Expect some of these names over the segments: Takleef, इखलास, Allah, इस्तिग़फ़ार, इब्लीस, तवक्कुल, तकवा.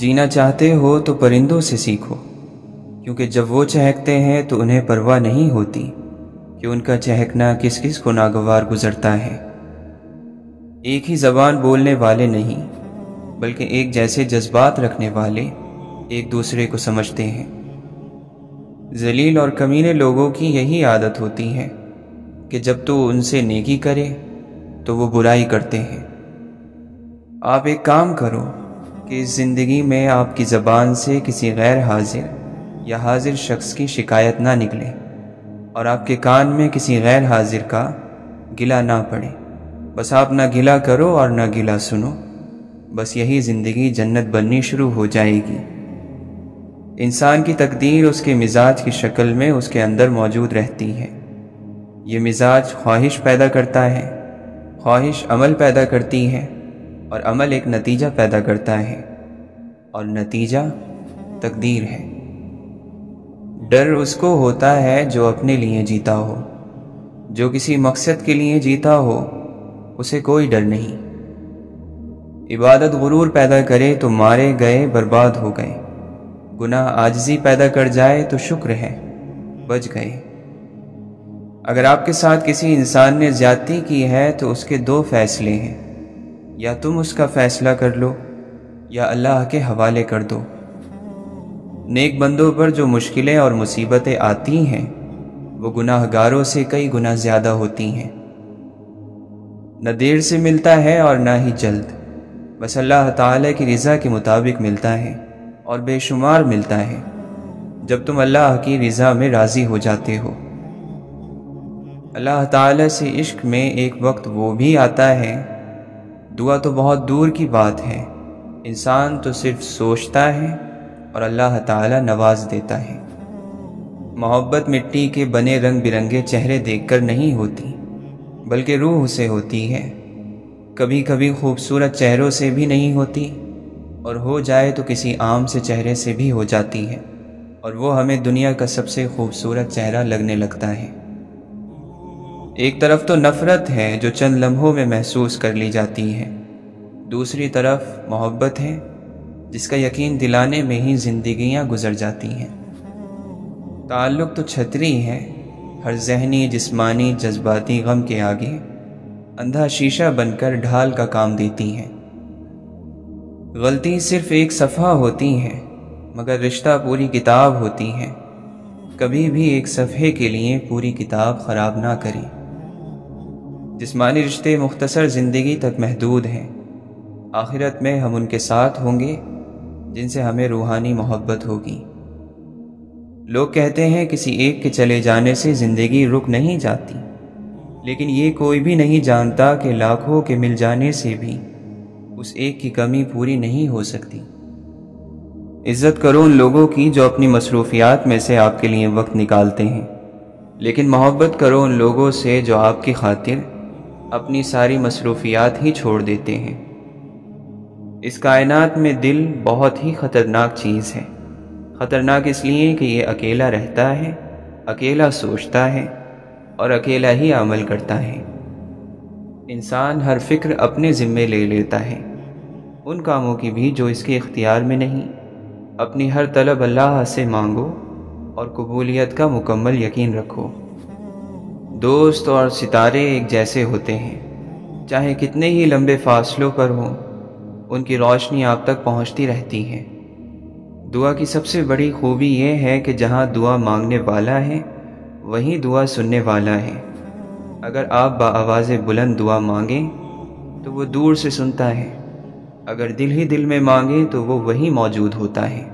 जीना चाहते हो तो परिंदों से सीखो, क्योंकि जब वो चहकते हैं तो उन्हें परवाह नहीं होती कि उनका चहकना किस किस को नागवार गुजरता है। एक ही ज़बान बोलने वाले नहीं, बल्कि एक जैसे जज्बात रखने वाले एक दूसरे को समझते हैं। जलील और कमीने लोगों की यही आदत होती है कि जब तो उनसे नेकी करे तो वो बुराई करते हैं। आप एक काम करो कि इस ज़िंदगी में आपकी ज़बान से किसी गैर हाजिर या हाजिर शख्स की शिकायत ना निकले और आपके कान में किसी गैर हाजिर का गिला ना पड़े। बस आप ना गिला करो और ना गिला सुनो, बस यही ज़िंदगी जन्नत बननी शुरू हो जाएगी। इंसान की तकदीर उसके मिजाज की शक्ल में उसके अंदर मौजूद रहती है। ये मिजाज ख्वाहिश पैदा करता है, ख्वाहिश अमल पैदा करती है और अमल एक नतीजा पैदा करता है और नतीजा तकदीर है। डर उसको होता है जो अपने लिए जीता हो, जो किसी मकसद के लिए जीता हो, उसे कोई डर नहीं। इबादत गुरूर पैदा करे तो मारे गए बर्बाद हो गए, गुनाह आजिज़ी पैदा कर जाए तो शुक्र है बच गए। अगर आपके साथ किसी इंसान ने ज्यादती की है तो उसके दो फैसले हैं, या तुम उसका फैसला कर लो या अल्लाह के हवाले कर दो। नेक बंदों पर जो मुश्किलें और मुसीबतें आती हैं वो गुनाहगारों से कई गुना ज़्यादा होती हैं। न देर से मिलता है और ना ही जल्द, बस अल्लाह ताला की रज़ा के मुताबिक मिलता है और बेशुमार मिलता है जब तुम अल्लाह की रज़ा में राज़ी हो जाते हो। अल्लाह ताला से इश्क में एक वक्त वो भी आता है, दुआ तो बहुत दूर की बात है, इंसान तो सिर्फ सोचता है और अल्लाह ताला नवाज देता है। मोहब्बत मिट्टी के बने रंग बिरंगे चेहरे देखकर नहीं होती, बल्कि रूह से होती है। कभी कभी खूबसूरत चेहरों से भी नहीं होती और हो जाए तो किसी आम से चेहरे से भी हो जाती है, और वो हमें दुनिया का सबसे खूबसूरत चेहरा लगने लगता है। एक तरफ तो नफ़रत है जो चंद लम्हों में महसूस कर ली जाती है, दूसरी तरफ मोहब्बत है जिसका यकीन दिलाने में ही जिंदगियां गुजर जाती हैं। ताल्लुक़ तो छतरी है हर जहनी जिस्मानी जज्बाती गम के आगे, अंधा शीशा बनकर ढाल का काम देती है। गलती सिर्फ एक सफ़ा होती है, मगर रिश्ता पूरी किताब होती है। कभी भी एक सफ़े के लिए पूरी किताब ख़राब ना करें। जिस्मानी रिश्ते मुख्तसर ज़िंदगी तक महदूद हैं, आखिरत में हम उनके साथ होंगे जिनसे हमें रूहानी मोहब्बत होगी। लोग कहते हैं किसी एक के चले जाने से ज़िंदगी रुक नहीं जाती, लेकिन ये कोई भी नहीं जानता कि लाखों के मिल जाने से भी उस एक की कमी पूरी नहीं हो सकती। इज़्ज़त करो उन लोगों की जो अपनी मसरूफियात में से आपके लिए वक्त निकालते हैं, लेकिन मोहब्बत करो उन लोगों से जो आपकी खातिर अपनी सारी मसरूफियात ही छोड़ देते हैं। इस कायनात में दिल बहुत ही ख़तरनाक चीज़ है। ख़तरनाक इसलिए कि ये अकेला रहता है, अकेला सोचता है और अकेला ही अमल करता है। इंसान हर फिक्र अपने ज़िम्मे ले लेता है, उन कामों की भी जो इसके इख्तियार में नहीं। अपनी हर तलब अल्लाह से मांगो और कबूलियत का मुकम्मल यकीन रखो। दोस्त और सितारे एक जैसे होते हैं, चाहे कितने ही लंबे फासलों पर हों, उनकी रोशनी आप तक पहुंचती रहती है। दुआ की सबसे बड़ी खूबी यह है कि जहां दुआ मांगने वाला है वहीं दुआ सुनने वाला है। अगर आप बाआवाज़ बुलंद दुआ मांगें तो वो दूर से सुनता है, अगर दिल ही दिल में मांगें तो वो वहीं मौजूद होता है।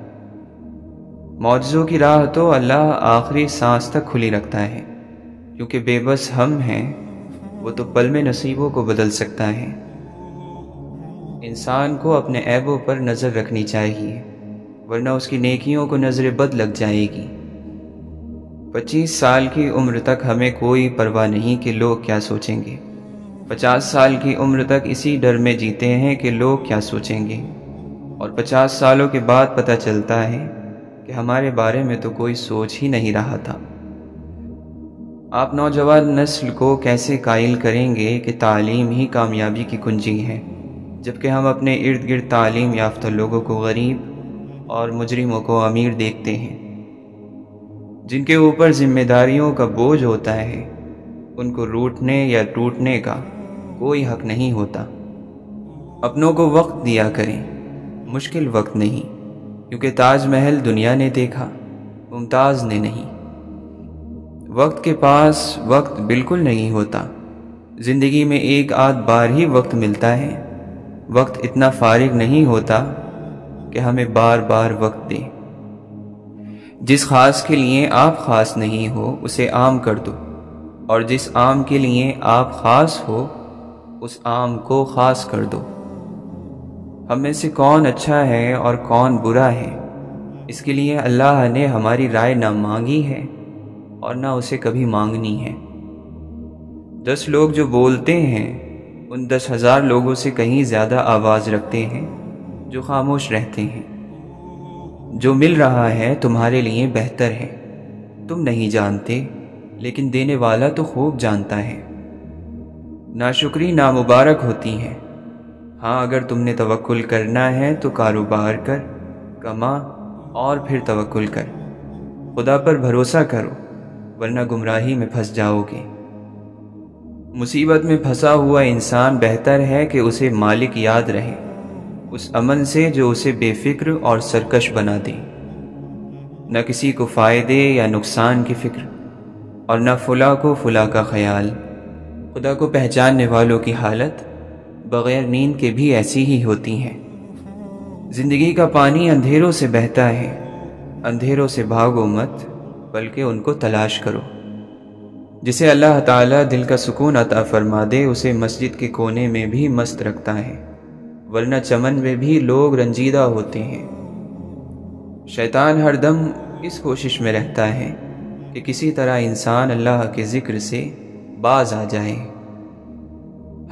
मौजज़ों की राह तो अल्लाह आखिरी सांस तक खुली रखता है, क्योंकि बेबस हम हैं, वो तो पल में नसीबों को बदल सकता है। इंसान को अपने ऐबों पर नज़र रखनी चाहिए, वरना उसकी नेकियों को नज़र बद लग जाएगी। 25 साल की उम्र तक हमें कोई परवाह नहीं कि लोग क्या सोचेंगे। 50 साल की उम्र तक इसी डर में जीते हैं कि लोग क्या सोचेंगे, और 50 सालों के बाद पता चलता है कि हमारे बारे में तो कोई सोच ही नहीं रहा था। आप नौजवान नस्ल को कैसे कायल करेंगे कि तालीम ही कामयाबी की कुंजी है, जबकि हम अपने इर्द गिर्द तालीम याफ्ता लोगों को गरीब और मुजरिमों को अमीर देखते हैं। जिनके ऊपर जिम्मेदारियों का बोझ होता है उनको रूठने या टूटने का कोई हक नहीं होता। अपनों को वक्त दिया करें, मुश्किल वक्त नहीं, क्योंकि ताजमहल दुनिया ने देखा, मुमताज़ ने नहीं। वक्त के पास वक्त बिल्कुल नहीं होता। ज़िंदगी में एक आध बार ही वक्त मिलता है। वक्त इतना फारिग नहीं होता कि हमें बार बार वक्त दे। जिस ख़ास के लिए आप ख़ास नहीं हो उसे आम कर दो, और जिस आम के लिए आप ख़ास हो उस आम को ख़ास कर दो। हम में से कौन अच्छा है और कौन बुरा है, इसके लिए अल्लाह ने हमारी राय ना मांगी है और ना उसे कभी मांगनी है। 10 लोग जो बोलते हैं उन 10,000 लोगों से कहीं ज़्यादा आवाज़ रखते हैं जो खामोश रहते हैं। जो मिल रहा है तुम्हारे लिए बेहतर है। तुम नहीं जानते लेकिन देने वाला तो खूब जानता है। नाशुक्री नामुबारक होती है। हाँ, अगर तुमने तवक्कुल करना है तो कारोबार कर, कमा और फिर तवक्कुल कर। खुदा पर भरोसा करो वरना गुमराही में फंस जाओगे। मुसीबत में फंसा हुआ इंसान बेहतर है कि उसे मालिक याद रहे, उस अमन से जो उसे बेफिक्र और सरकश बना दे। न किसी को फ़ायदे या नुकसान की फ़िक्र और न फुला को फुला का ख्याल। खुदा को पहचानने वालों की हालत बग़ैर नींद के भी ऐसी ही होती है। ज़िंदगी का पानी अंधेरों से बहता है। अंधेरों से भागो मत बल्कि उनको तलाश करो। जिसे अल्लाह ताला दिल का सुकून अता फरमा दे उसे मस्जिद के कोने में भी मस्त रखता है, वरना चमन में भी लोग रंजीदा होते हैं। शैतान हर दम इस कोशिश में रहता है कि किसी तरह इंसान अल्लाह के ज़िक्र से बाज आ जाए।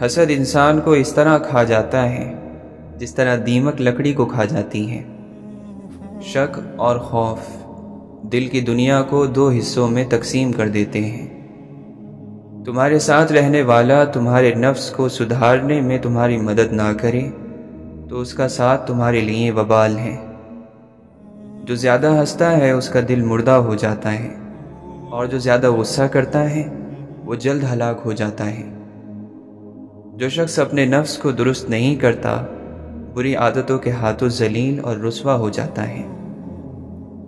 हसद इंसान को इस तरह खा जाता है जिस तरह दीमक लकड़ी को खा जाती है। शक और खौफ दिल की दुनिया को 2 हिस्सों में तकसीम कर देते हैं। तुम्हारे साथ रहने वाला तुम्हारे नफ्स को सुधारने में तुम्हारी मदद ना करे तो उसका साथ तुम्हारे लिए वबाल है। जो ज़्यादा हंसता है उसका दिल मुर्दा हो जाता है, और जो ज़्यादा गुस्सा करता है वो जल्द हलाक हो जाता है। जो शख्स अपने नफ्स को दुरुस्त नहीं करता बुरी आदतों के हाथों जलील और रुस्वा हो जाता है।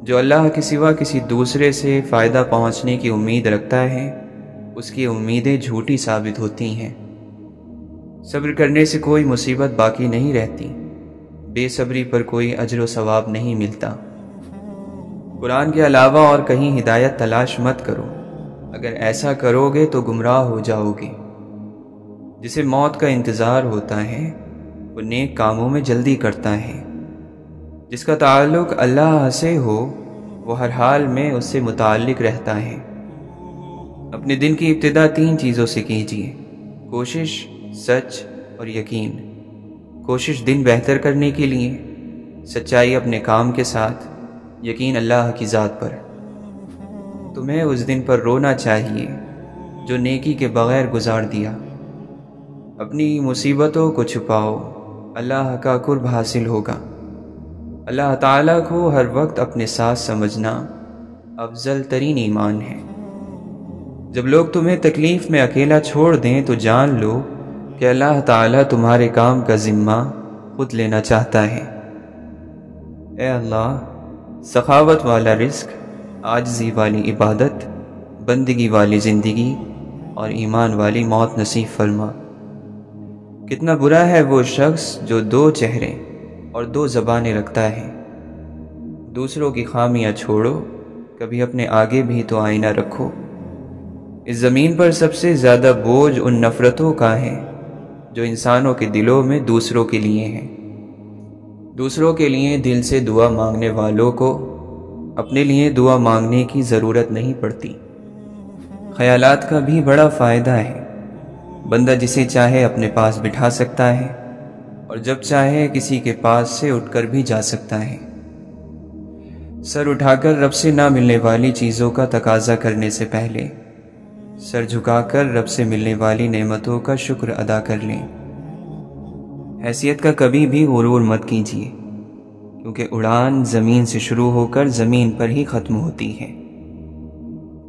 जो अल्लाह के सिवा किसी दूसरे से फ़ायदा पहुंचने की उम्मीद रखता है उसकी उम्मीदें झूठी साबित होती हैं। सब्र करने से कोई मुसीबत बाकी नहीं रहती। बेसब्री पर कोई अजर व सवाब नहीं मिलता। कुरान के अलावा और कहीं हिदायत तलाश मत करो, अगर ऐसा करोगे तो गुमराह हो जाओगे। जिसे मौत का इंतज़ार होता है वो नेक कामों में जल्दी करता है। जिसका ताल्लुक अल्लाह से हो वो हर हाल में उससे मुताल्लिक रहता है। अपने दिन की इब्तिदा 3 चीज़ों से कीजिए, कोशिश, सच और यकीन। कोशिश दिन बेहतर करने के लिए, सच्चाई अपने काम के साथ, यकीन अल्लाह की ज़ात पर। तुम्हें उस दिन पर रोना चाहिए जो नेकी के बग़ैर गुजार दिया। अपनी मुसीबतों को छुपाओ, अल्लाह का कुर्ब हासिल होगा। अल्लाह ताला को हर वक्त अपने साथ समझना अफजल तरीन ईमान है। जब लोग तुम्हें तकलीफ़ में अकेला छोड़ दें तो जान लो कि अल्लाह ताला तुम्हारे काम का ज़िम्मा खुद लेना चाहता है। ए अल्लाह, सखावत वाला रिस्क, आजजी वाली इबादत, बंदगी वाली ज़िंदगी और ईमान वाली मौत नसीब फरमा। कितना बुरा है वो शख्स जो 2 चेहरे और 2 ज़बानें रखता है। दूसरों की खामियां छोड़ो, कभी अपने आगे भी तो आईना रखो। इस ज़मीन पर सबसे ज़्यादा बोझ उन नफ़रतों का है जो इंसानों के दिलों में दूसरों के लिए हैं। दूसरों के लिए दिल से दुआ मांगने वालों को अपने लिए दुआ मांगने की ज़रूरत नहीं पड़ती। ख़यालात का भी बड़ा फ़ायदा है। बंदा जिसे चाहे अपने पास बिठा सकता है और जब चाहे किसी के पास से उठकर भी जा सकता है। सर उठाकर रब से ना मिलने वाली चीज़ों का तकाजा करने से पहले सर झुकाकर रब से मिलने वाली नेमतों का शुक्र अदा कर लें। हैसियत का कभी भी गुरूर मत कीजिए, क्योंकि उड़ान ज़मीन से शुरू होकर ज़मीन पर ही ख़त्म होती है।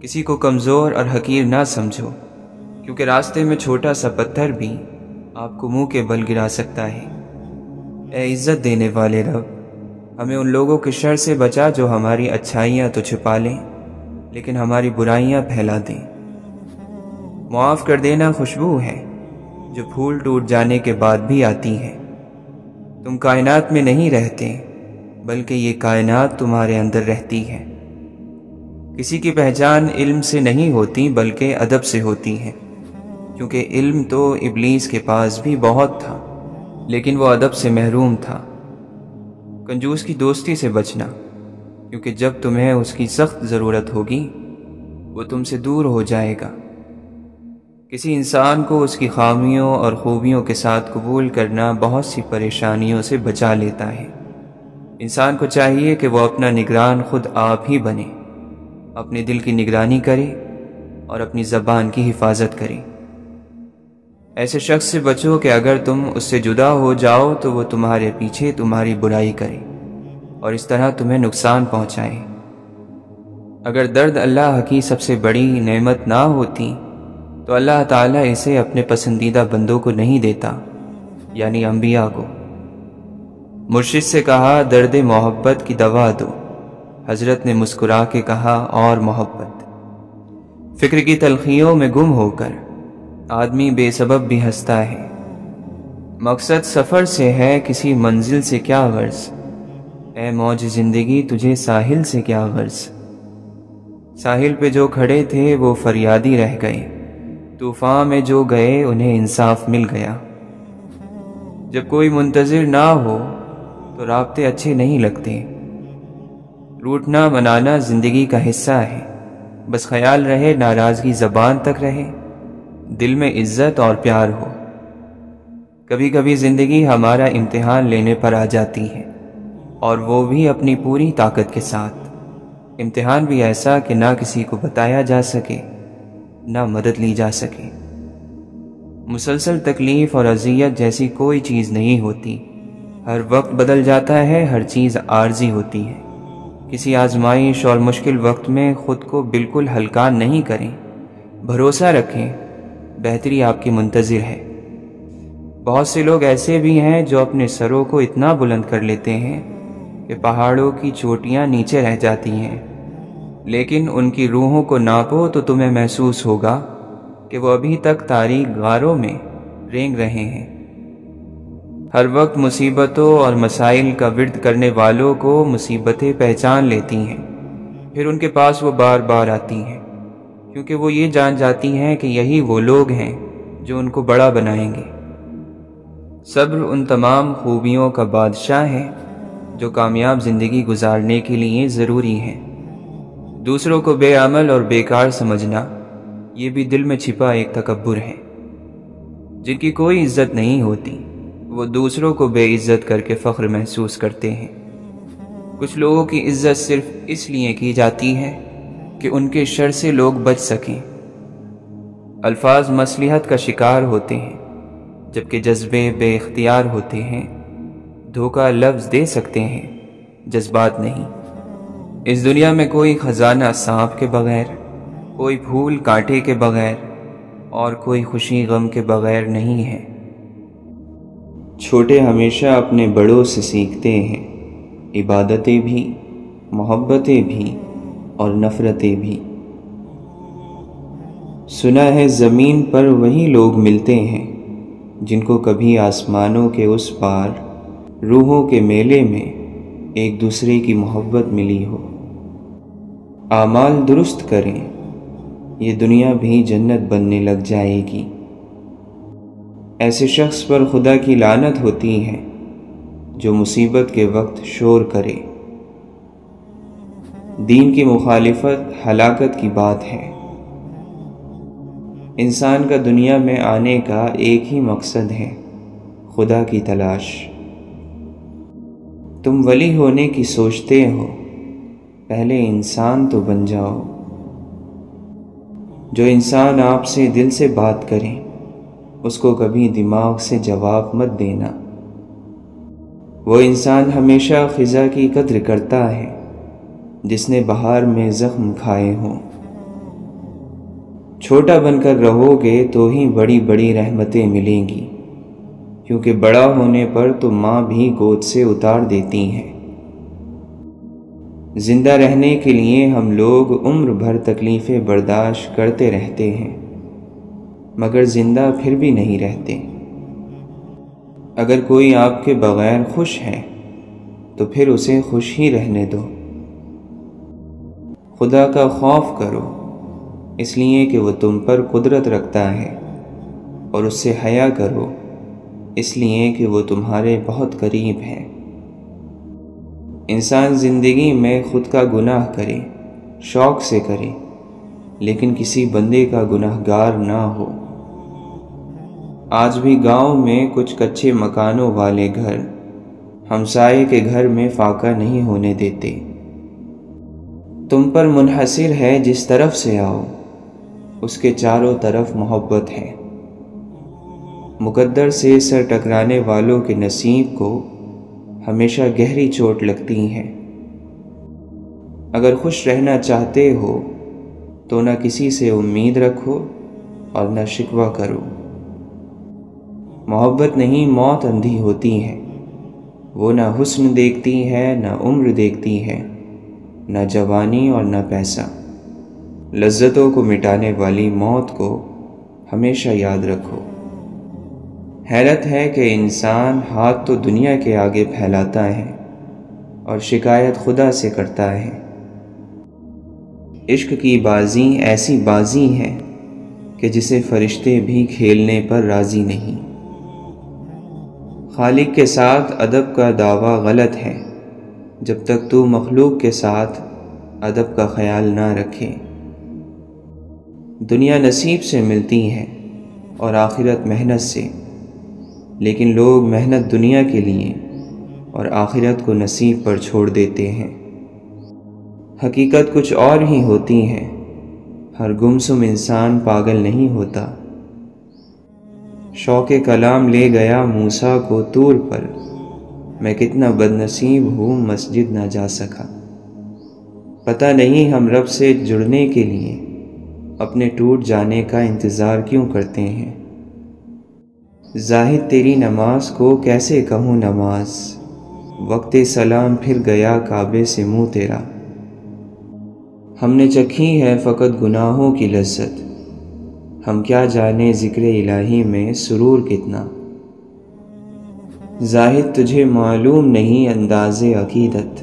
किसी को कमज़ोर और हकीर ना समझो, क्योंकि रास्ते में छोटा सा पत्थर भी आपको मुंह के बल गिरा सकता है। ए इज़्ज़त देने वाले रब, हमें उन लोगों के शर से बचा जो हमारी अच्छाइयाँ तो छुपा लें लेकिन हमारी बुराइयाँ फैला दें। मुआफ़ कर देना खुशबू है जो फूल टूट जाने के बाद भी आती है। तुम कायनात में नहीं रहते, बल्कि ये कायनात तुम्हारे अंदर रहती है। किसी की पहचान इल्म से नहीं होती, बल्कि अदब से होती है, क्योंकि इल्म तो इब्लीस के पास भी बहुत था, लेकिन वो अदब से महरूम था। कंजूस की दोस्ती से बचना, क्योंकि जब तुम्हें उसकी सख्त ज़रूरत होगी वो तुमसे दूर हो जाएगा। किसी इंसान को उसकी खामियों और खूबियों के साथ कबूल करना बहुत सी परेशानियों से बचा लेता है। इंसान को चाहिए कि वो अपना निगरान खुद आप ही बने, अपने दिल की निगरानी करे और अपनी ज़बान की हिफाजत करे। ऐसे शख्स से बचो कि अगर तुम उससे जुदा हो जाओ तो वो तुम्हारे पीछे तुम्हारी बुराई करे और इस तरह तुम्हें नुकसान पहुँचाए। अगर दर्द अल्लाह की सबसे बड़ी नेमत ना होती तो अल्लाह ताला इसे अपने पसंदीदा बंदों को नहीं देता, यानी अंबिया को। मुर्शिद से कहा, दर्द मोहब्बत की दवा दो। हजरत ने मुस्कुरा के कहा, और मोहब्बत। फ़िक्र की तलखियों में गुम होकर आदमी बेसबब भी हंसता है। मकसद सफ़र से है, किसी मंजिल से क्या गर्ज। ए मौज ज़िंदगी, तुझे साहिल से क्या गर्ज। साहिल पे जो खड़े थे वो फरियादी रह गए, तूफ़ान में जो गए उन्हें इंसाफ मिल गया। जब कोई मुंतज़िर ना हो तो राब्ते अच्छे नहीं लगते। रूठना मनाना ज़िंदगी का हिस्सा है, बस ख्याल रहे नाराज़गी ज़बान तक रहे, दिल में इज़्ज़त और प्यार हो। कभी कभी ज़िंदगी हमारा इम्तिहान लेने पर आ जाती है, और वो भी अपनी पूरी ताकत के साथ। इम्तिहान भी ऐसा कि ना किसी को बताया जा सके ना मदद ली जा सके। मुसलसल तकलीफ़ और अजियत जैसी कोई चीज़ नहीं होती। हर वक्त बदल जाता है, हर चीज़ आर्जी होती है। किसी आजमाइश और मुश्किल वक्त में ख़ुद को बिल्कुल हल्का नहीं करें, भरोसा रखें, बेहतरी आपकी मुंतज़िर है। बहुत से लोग ऐसे भी हैं जो अपने सरों को इतना बुलंद कर लेते हैं कि पहाड़ों की चोटियाँ नीचे रह जाती हैं, लेकिन उनकी रूहों को नापो तो तुम्हें महसूस होगा कि वो अभी तक तारीक गारों में रेंग रहे हैं। हर वक्त मुसीबतों और मसाइल का विर्द करने वालों को मुसीबतें पहचान लेती हैं, फिर उनके पास वो बार बार आती हैं, क्योंकि वो ये जान जाती हैं कि यही वो लोग हैं जो उनको बड़ा बनाएंगे। सब्र उन तमाम खूबियों का बादशाह है जो कामयाब ज़िंदगी गुजारने के लिए ज़रूरी हैं। दूसरों को बेअमल और बेकार समझना, ये भी दिल में छिपा एक तकब्बुर है। जिनकी कोई इज्जत नहीं होती वो दूसरों को बेइज्जत करके फ़ख्र महसूस करते हैं। कुछ लोगों की इज्जत सिर्फ इसलिए की जाती है कि उनके शर से लोग बच सकें। अल्फाज मसलिहत का शिकार होते हैं, जबकि जज्बे बेइख्तियार होते हैं। धोखा लफ्ज़ दे सकते हैं, जज्बात नहीं। इस दुनिया में कोई ख़जाना सांप के बगैर, कोई फूल कांटे के बगैर और कोई खुशी गम के बगैर नहीं है। छोटे हमेशा अपने बड़ों से सीखते हैं, इबादतें भी, मोहब्बतें भी और नफ़रतें भी। सुना है ज़मीन पर वही लोग मिलते हैं जिनको कभी आसमानों के उस पार रूहों के मेले में एक दूसरे की मोहब्बत मिली हो। आमाल दुरुस्त करें, ये दुनिया भी जन्नत बनने लग जाएगी। ऐसे शख्स पर खुदा की लानत होती है जो मुसीबत के वक्त शोर करे। दीन की मुखालिफत हलाकत की बात है। इंसान का दुनिया में आने का एक ही मकसद है, खुदा की तलाश। तुम वली होने की सोचते हो, पहले इंसान तो बन जाओ। जो इंसान आपसे दिल से बात करे उसको कभी दिमाग से जवाब मत देना। वो इंसान हमेशा ख़िज़ा की कद्र करता है जिसने बहार में ज़ख्म खाए हों। छोटा बनकर रहोगे तो ही बड़ी बड़ी रहमतें मिलेंगी, क्योंकि बड़ा होने पर तो माँ भी गोद से उतार देती हैं। ज़िंदा रहने के लिए हम लोग उम्र भर तकलीफ़ें बर्दाश्त करते रहते हैं, मगर ज़िंदा फिर भी नहीं रहते। अगर कोई आपके बग़ैर खुश है तो फिर उसे खुश ही रहने दो। खुदा का खौफ करो, इसलिए कि वह तुम पर कुदरत रखता है, और उससे हया करो इसलिए कि वह तुम्हारे बहुत करीब है। इंसान ज़िंदगी में ख़ुद का गुनाह करे, शौक़ से करे, लेकिन किसी बंदे का गुनाहगार ना हो। आज भी गांव में कुछ कच्चे मकानों वाले घर हमसाये के घर में फाका नहीं होने देते। तुम पर मुनहसिर है, जिस तरफ से आओ उसके चारों तरफ मोहब्बत है। मुकद्दर से सर टकराने वालों के नसीब को हमेशा गहरी चोट लगती है। अगर खुश रहना चाहते हो तो ना किसी से उम्मीद रखो और ना शिकवा करो। मोहब्बत नहीं, मौत अंधी होती है। वो ना हुस्न देखती है, ना उम्र देखती है, ना जवानी और ना पैसा। लज्जतों को मिटाने वाली मौत को हमेशा याद रखो। हैरत है कि इंसान हाथ तो दुनिया के आगे फैलाता है और शिकायत खुदा से करता है। इश्क की बाजी ऐसी बाजी है कि जिसे फरिश्ते भी खेलने पर राज़ी नहीं। खालिक के साथ अदब का दावा गलत है जब तक तू मखलूक के साथ अदब का ख्याल ना रखे। दुनिया नसीब से मिलती है और आखिरत मेहनत से, लेकिन लोग मेहनत दुनिया के लिए और आखिरत को नसीब पर छोड़ देते हैं। हकीकत कुछ और ही होती है। हर गुमसुम इंसान पागल नहीं होता। शौक़े कलाम ले गया मूसा को तूर पर, मैं कितना बदनसीब हूँ मस्जिद ना जा सका। पता नहीं हम रब से जुड़ने के लिए अपने टूट जाने का इंतज़ार क्यों करते हैं। जाहिद तेरी नमाज को कैसे कहूँ नमाज, वक्ते सलाम फिर गया काबे से मुँह तेरा। हमने चखी है फ़कत गुनाहों की लज्जत, हम क्या जाने ज़िक्र इलाही में सुरूर कितना। जाहिद तुझे मालूम नहीं अंदाज़े अकीदत,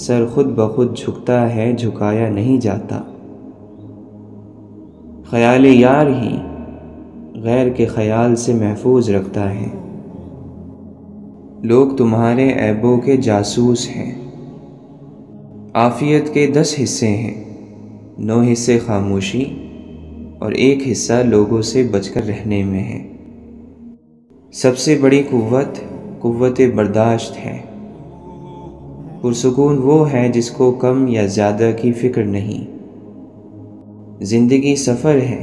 सर खुद ब खुद झुकता है झुकाया नहीं जाता। ख़याल यार ही गैर के ख़याल से महफूज रखता है। लोग तुम्हारे ऐबों के जासूस हैं। आफ़ियत के 10 हिस्से हैं, 9 हिस्से खामोशी और 1 हिस्सा लोगों से बचकर रहने में है। सबसे बड़ी कुव्वत बर्दाश्त है। पुरसुकून वो है जिसको कम या ज़्यादा की फ़िक्र नहीं। ज़िंदगी सफ़र है,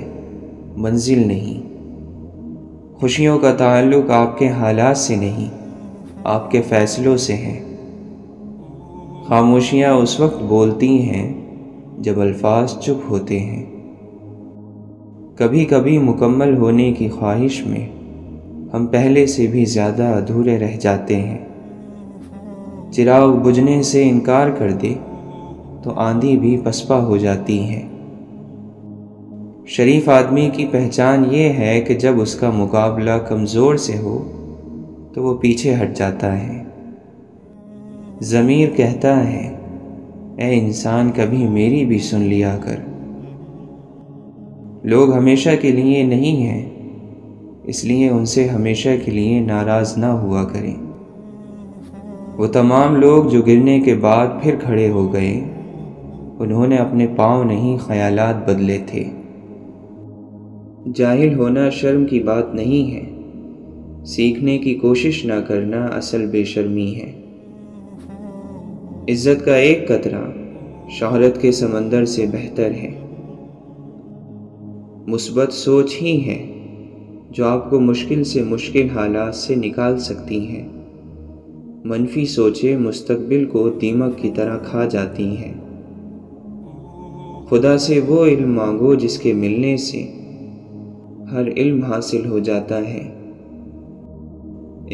मंजिल नहीं। खुशियों का ताल्लुक आपके हालात से नहीं, आपके फ़ैसलों से है। खामोशियाँ उस वक्त बोलती हैं जब अल्फाज चुप होते हैं। कभी कभी मुकम्मल होने की ख्वाहिश में हम पहले से भी ज़्यादा अधूरे रह जाते हैं। चिराग बुझने से इनकार कर दे तो आंधी भी पसपा हो जाती है। शरीफ आदमी की पहचान ये है कि जब उसका मुकाबला कमज़ोर से हो तो वो पीछे हट जाता है। ज़मीर कहता है, ऐ इंसान कभी मेरी भी सुन लिया कर। लोग हमेशा के लिए नहीं हैं, इसलिए उनसे हमेशा के लिए नाराज़ ना हुआ करें। वो तमाम लोग जो गिरने के बाद फिर खड़े हो गए, उन्होंने अपने पाँव नहीं ख़यालात बदले थे। जाहिल होना शर्म की बात नहीं है, सीखने की कोशिश ना करना असल बेशर्मी है। इज़्ज़त का एक कतरा शोहरत के समंदर से बेहतर है। मुस्बत सोच ही है जो आपको मुश्किल से मुश्किल हालात से निकाल सकती है। मनफी सोचें मुस्तकबिल को दीमक की तरह खा जाती हैं। खुदा से वो इल्म मांगो जिसके मिलने से हर इल्म हासिल हो जाता है।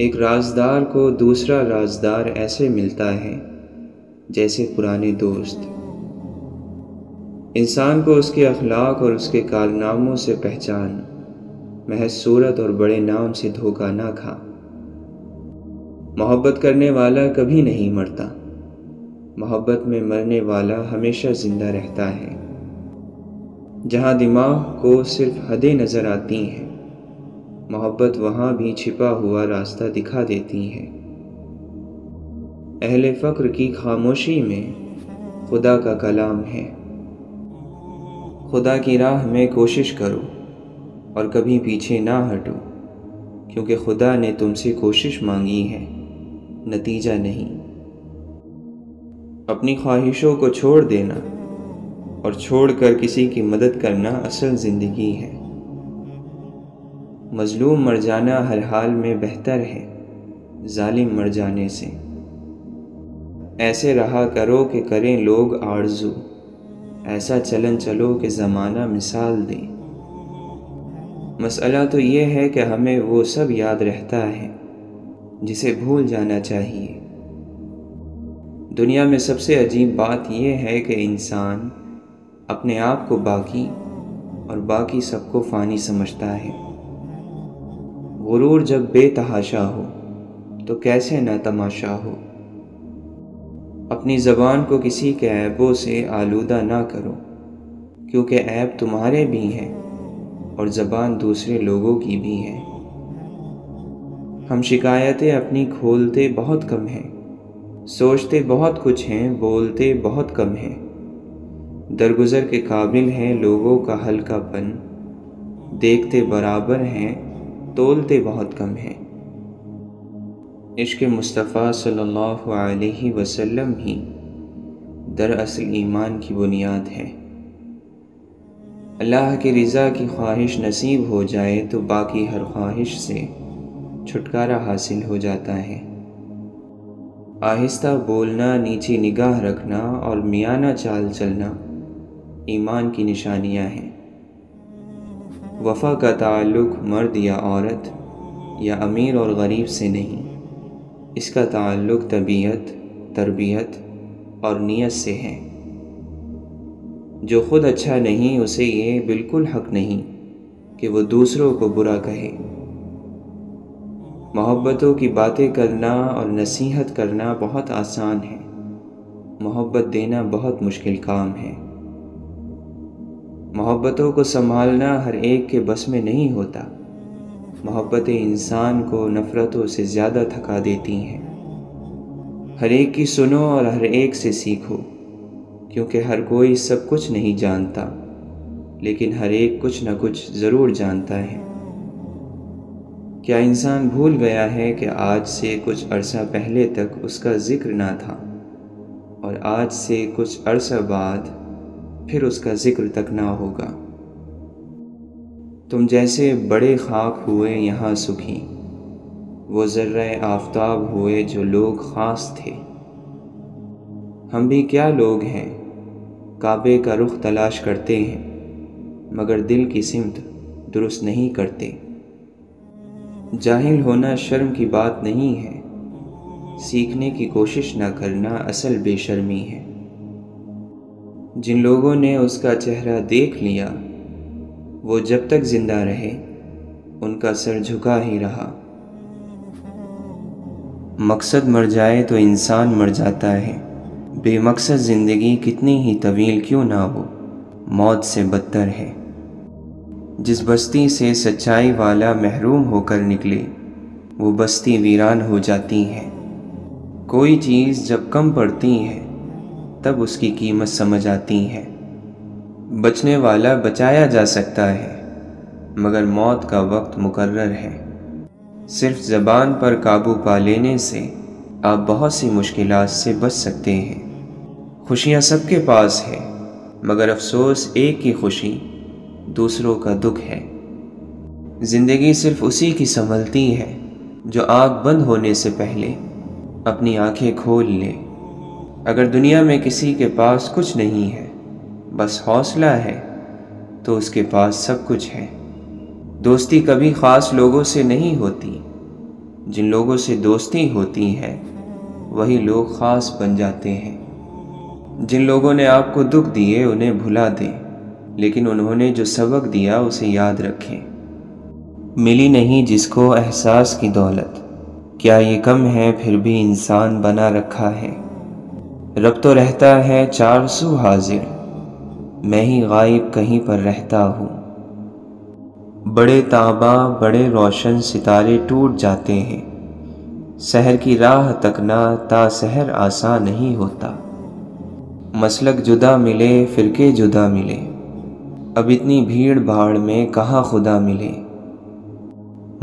एक राजदार को दूसरा राजदार ऐसे मिलता है जैसे पुराने दोस्त। इंसान को उसके अखलाक और उसके कारनामों से पहचान, महज सूरत और बड़े नाम से धोखा ना खा। मोहब्बत करने वाला कभी नहीं मरता, मोहब्बत में मरने वाला हमेशा ज़िंदा रहता है। जहाँ दिमाग को सिर्फ हदें नज़र आती हैं, मोहब्बत वहाँ भी छिपा हुआ रास्ता दिखा देती है। अहले फ़क्र की खामोशी में खुदा का कलाम है। खुदा की राह में कोशिश करो और कभी पीछे ना हटो, क्योंकि खुदा ने तुमसे कोशिश मांगी है, नतीजा नहीं। अपनी ख्वाहिशों को छोड़ देना और छोड़कर किसी की मदद करना असल ज़िंदगी है। मज़लूम मर जाना हर हाल में बेहतर है ज़ालिम मर जाने से। ऐसे रहा करो कि करें लोग आरज़ू, ऐसा चलन चलो कि ज़माना मिसाल दे। मसला तो ये है कि हमें वो सब याद रहता है जिसे भूल जाना चाहिए। दुनिया में सबसे अजीब बात यह है कि इंसान अपने आप को बाकी और बाकी सबको फ़ानी समझता है। गुरूर जब बेतहाशा हो तो कैसे ना तमाशा हो। अपनी ज़बान को किसी के ऐबों से आलूदा ना करो, क्योंकि ऐब तुम्हारे भी हैं और ज़बान दूसरे लोगों की भी है। हम शिकायतें अपनी खोलते बहुत कम हैं, सोचते बहुत कुछ हैं, बोलते बहुत कम हैं। दरगुजर के काबिल हैं लोगों का हल्कापन, देखते बराबर हैं, तोलते बहुत कम हैं। इश्क मुस्तफ़ा सल्लल्लाहु अलैहि वसल्लम ही दरअसल ईमान की बुनियाद है। अल्लाह की रज़ा की ख्वाहिश नसीब हो जाए तो बाकी हर ख्वाहिश से छुटकारा हासिल हो जाता है। आहिस्ता बोलना, नीची निगाह रखना और मियाना चाल चलना ईमान की निशानियां हैं। वफ़ा का ताल्लुक़ मर्द या औरत या अमीर और गरीब से नहीं, इसका ताल्लुक़ तबीयत, तरबियत और नियत से है। जो ख़ुद अच्छा नहीं, उसे ये बिल्कुल हक़ नहीं कि वो दूसरों को बुरा कहे। मोहब्बतों की बातें करना और नसीहत करना बहुत आसान है, मोहब्बत देना बहुत मुश्किल काम है। मोहब्बतों को संभालना हर एक के बस में नहीं होता। मोहब्बतें इंसान को नफ़रतों से ज़्यादा थका देती हैं। हर एक की सुनो और हर एक से सीखो, क्योंकि हर कोई सब कुछ नहीं जानता, लेकिन हर एक कुछ न कुछ ज़रूर जानता है। क्या इंसान भूल गया है कि आज से कुछ अरसा पहले तक उसका ज़िक्र ना था और आज से कुछ अरसा बाद फिर उसका ज़िक्र तक ना होगा। तुम जैसे बड़े खाक हुए यहाँ सुखी, वो ज़र्रे आफ़ताब हुए जो लोग ख़ास थे। हम भी क्या लोग हैं, काबे का रुख तलाश करते हैं मगर दिल की सिमत दुरुस्त नहीं करते। जाहिल होना शर्म की बात नहीं है, सीखने की कोशिश ना करना असल बेशर्मी है। जिन लोगों ने उसका चेहरा देख लिया वो जब तक जिंदा रहे उनका सर झुका ही रहा। मकसद मर जाए तो इंसान मर जाता है। बेमकसद ज़िंदगी कितनी ही तवील क्यों ना हो, मौत से बदतर है। जिस बस्ती से सच्चाई वाला महरूम होकर निकले वो बस्ती वीरान हो जाती है। कोई चीज़ जब कम पड़ती है तब उसकी कीमत समझ आती है। बचने वाला बचाया जा सकता है, मगर मौत का वक्त मुकर्रर है। सिर्फ ज़बान पर काबू पा लेने से आप बहुत सी मुश्किलात से बच सकते हैं। खुशियाँ सबके पास है, मगर अफसोस एक की खुशी दूसरों का दुख है। ज़िंदगी सिर्फ उसी की संभलती है जो आग बंद होने से पहले अपनी आंखें खोल ले। अगर दुनिया में किसी के पास कुछ नहीं है, बस हौसला है, तो उसके पास सब कुछ है। दोस्ती कभी ख़ास लोगों से नहीं होती, जिन लोगों से दोस्ती होती है वही लोग ख़ास बन जाते हैं। जिन लोगों ने आपको दुख दिए उन्हें भुला दें, लेकिन उन्होंने जो सबक दिया उसे याद रखें। मिली नहीं जिसको एहसास की दौलत, क्या ये कम है फिर भी इंसान बना रखा है। रब तो रहता है 400 हाजिर, मैं ही गायब कहीं पर रहता हूँ। बड़े ताबा बड़े रोशन सितारे टूट जाते हैं, शहर की राह तकना तासहर आसान नहीं होता। मसलक जुदा मिले फिरके जुदा मिले, अब इतनी भीड़ भाड़ में कहाँ खुदा मिले।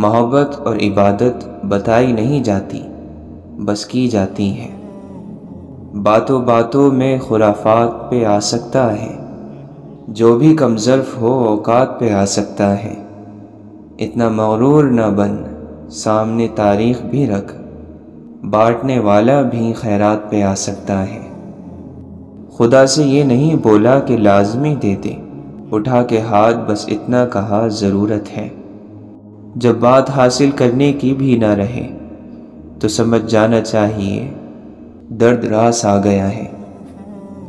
मोहब्बत और इबादत बताई नहीं जाती, बस की जाती है। बातों बातों में खुराफात पे आ सकता है, जो भी कमज़र्फ़ हो औकात पे आ सकता है। इतना मगरूर न बन, सामने तारीख भी रख, बांटने वाला भी खैरात पे आ सकता है। खुदा से ये नहीं बोला कि लाजमी दे दे, उठा के हाथ बस इतना कहा ज़रूरत है। जब बात हासिल करने की भी ना रहे तो समझ जाना चाहिए दर्द रास आ गया है।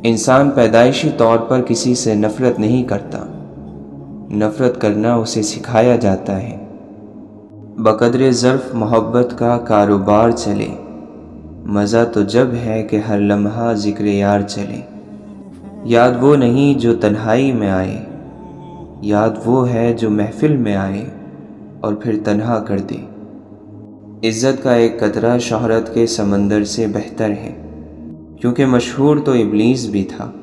इंसान पैदाइशी तौर पर किसी से नफ़रत नहीं करता, नफ़रत करना उसे सिखाया जाता है। बकदरे ज़र्फ़ मोहब्बत का कारोबार चले, मज़ा तो जब है कि हर लम्हा ज़िक्र यार चले। याद वो नहीं जो तन्हाई में आए, याद वो है जो महफिल में आए और फिर तन्हा कर दे। इज़्ज़त का एक कतरा शोहरत के समंदर से बेहतर है, क्योंकि मशहूर तो इब्लीस भी था